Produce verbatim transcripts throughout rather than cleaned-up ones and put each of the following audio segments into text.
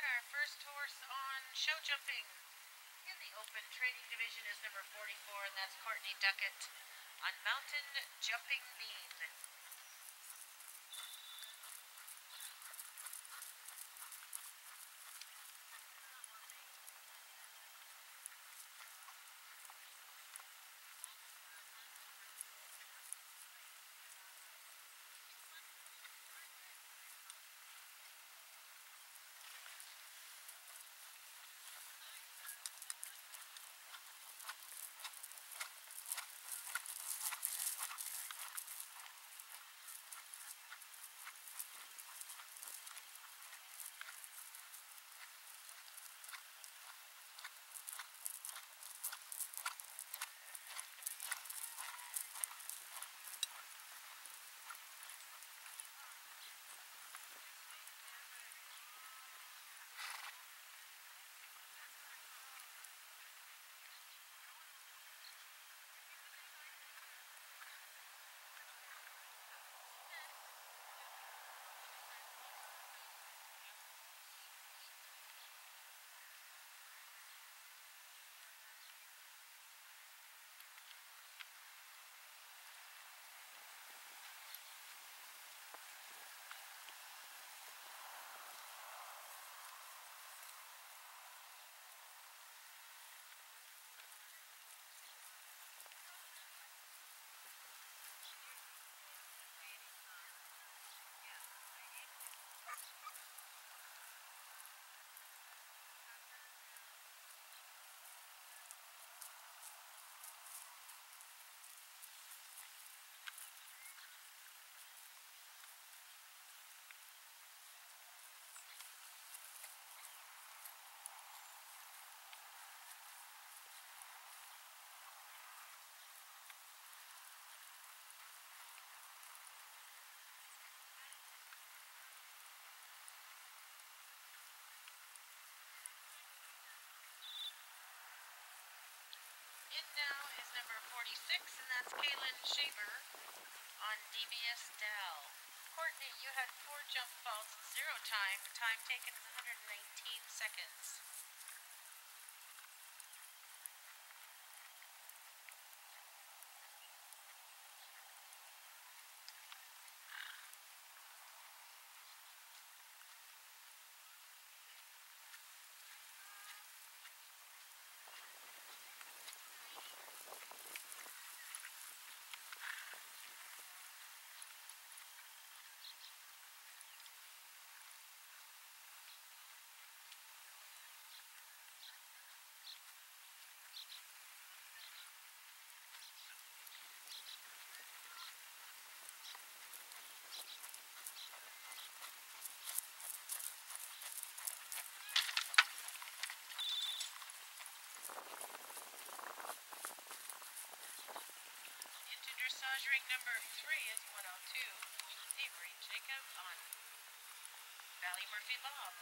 got our first horse on show jumping in the open training division is number forty-four, and that's Courtney Duckett on Mountain Jumping Bean. Now is number forty-six, and that's Kaylin Shaver on D B S Dell. Courtney, you had four jump faults, zero time. Time taken is one hundred nineteen seconds. Ring number three is one oh two, Avery Jacob on Valley Murphy Bob.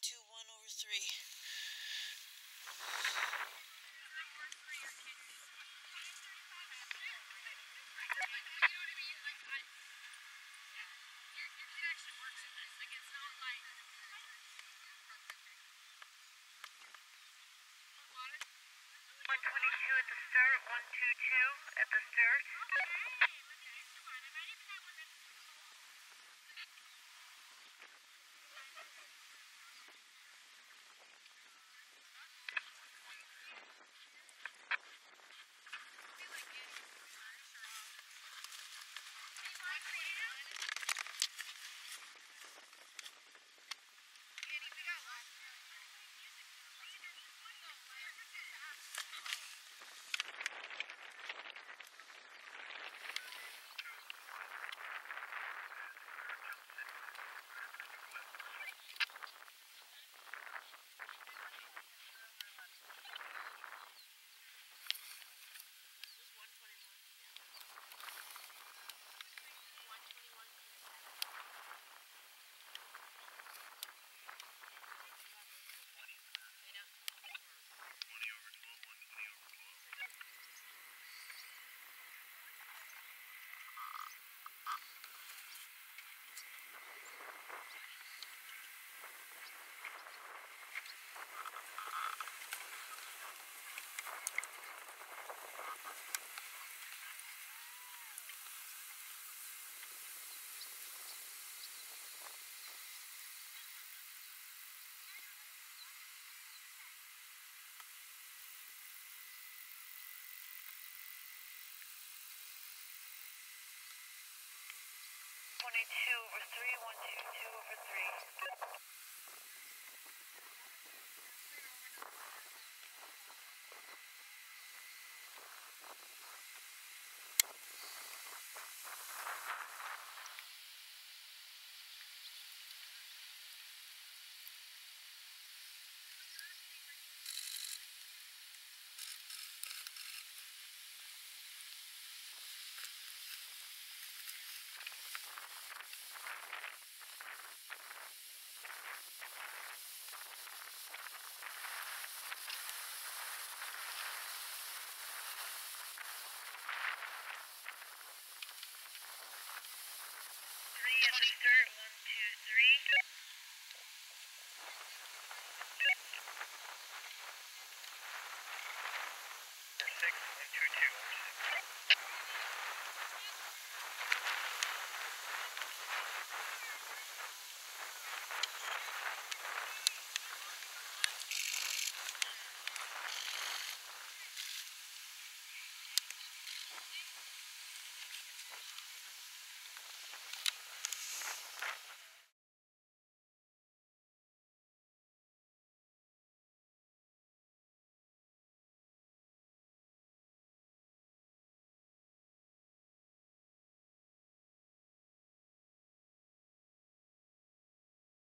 Two over three, one two two over three.